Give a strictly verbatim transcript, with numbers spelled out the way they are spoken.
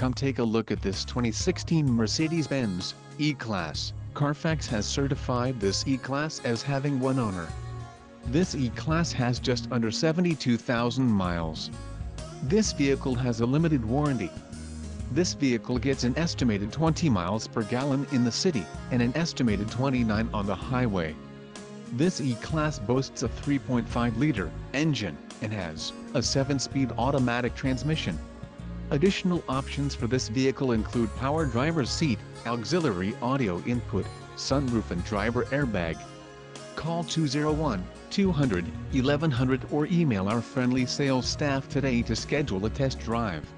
Come take a look at this twenty sixteen Mercedes-Benz E-Class. Carfax has certified this E-Class as having one owner. This E-Class has just under seventy-two thousand miles. This vehicle has a limited warranty. This vehicle gets an estimated twenty miles per gallon in the city, and an estimated twenty-nine on the highway. This E-Class boasts a three point five liter engine, and has a seven speed automatic transmission. Additional options for this vehicle include power driver's seat, auxiliary audio input, sunroof and driver airbag. Call two oh one, two hundred, eleven hundred or email our friendly sales staff today to schedule a test drive.